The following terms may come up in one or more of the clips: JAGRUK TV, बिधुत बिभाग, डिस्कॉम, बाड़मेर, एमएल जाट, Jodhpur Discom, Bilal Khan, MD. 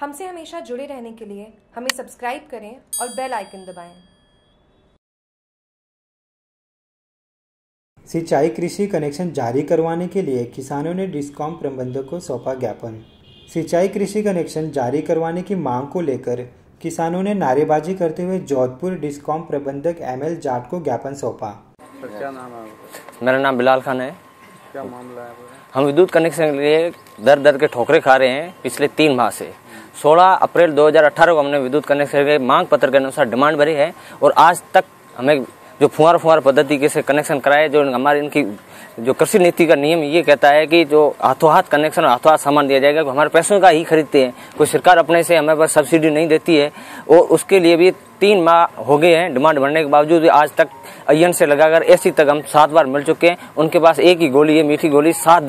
हमसे हमेशा जुड़े रहने के लिए हमें सब्सक्राइब करें और बेल आइकन दबाएं। सिंचाई कृषि कनेक्शन जारी करवाने के लिए किसानों ने डिस्कॉम प्रबंधक को सौंपा ज्ञापन। सिंचाई कृषि कनेक्शन जारी करवाने की मांग को लेकर किसानों ने नारेबाजी करते हुए जोधपुर डिस्कॉम प्रबंधक ML जाट को ज्ञापन सौंपा। क्या नाम है? मेरा नाम बिलाल खान है। क्या मामला है? हम विद्युत कनेक्शन के लिए दर के ठोकरे खा रहे हैं पिछले 3 माह से। 16 अप्रैल 2018 को हमने विद्युत कनेक्शन के मांग पत्र के अनुसार डिमांड भरी है और आज तक हमें जो फुहार पद्धति से कनेक्शन कराए, जो हमारे इनकी जो कृषि नीति का नियम ये कहता है कि जो हाथों हाथ कनेक्शन और हाथों हाथ सामान दिया जाएगा, हमारे पैसों का ही खरीदते हैं। कोई सरकार अपने से हमें पर सब्सिडी नहीं देती है और उसके लिए भी 3 माह हो गए हैं डिमांड भरने के बावजूद भी आज तक अयन से लगाकर एसी तक हम 7 बार मिल चुके हैं। उनके पास एक ही गोली है, मीठी गोली। 7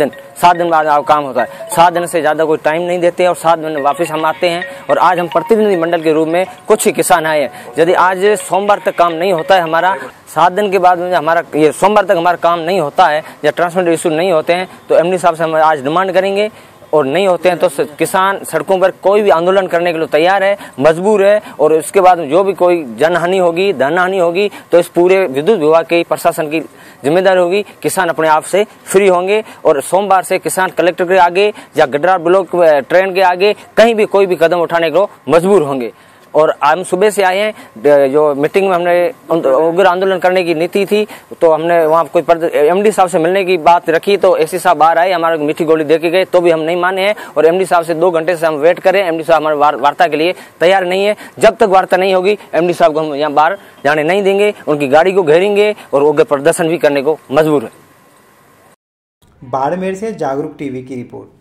दिन बाद काम होता है। 7 दिन से ज़्यादा कोई टाइम नहीं देते हैं और 7 दिन वापस हम आते हैं। और आज हम प्रतिनिधिमंडल के रूप में कुछ ही किसान आए हैं। यदि आज सोमवार तक काम नहीं होता है हमारा, 7 दिन के बाद हमारा ये सोमवार तक हमारा काम नहीं होता है या ट्रांसमिटर इशू नहीं होते हैं तो MD साहब से हम आज डिमांड करेंगे। और नहीं होते हैं तो किसान सड़कों पर कोई भी आंदोलन करने के लिए तैयार है, मजबूर है। और उसके बाद जो भी कोई जनहानि होगी, धनहानि होगी तो इस पूरे विद्युत विभाग के प्रशासन की जिम्मेदारी होगी। किसान अपने आप से फ्री होंगे और सोमवार से किसान कलेक्टर के आगे या गडरा ब्लॉक ट्रेन के आगे कहीं भी कोई भी कदम उठाने को मजबूर होंगे। और हम सुबह से आए हैं। जो मीटिंग में हमने उग्र आंदोलन करने की नीति थी तो हमने वहाँ कोई MD साहब से मिलने की बात रखी तो एसी साहब बाहर आए, हमारे मीठी गोली देके गए तो भी हम नहीं माने हैं। और MD साहब से 2 घंटे से हम वेट करें, MD साहब हमारे वार्ता के लिए तैयार नहीं है। जब तक वार्ता नहीं होगी MD साहब को हम यहाँ बाहर जाने नहीं देंगे, उनकी गाड़ी को घेरेंगे और उग्र प्रदर्शन भी करने को मजबूर है। बाड़मेर से जागरूक TV की रिपोर्ट।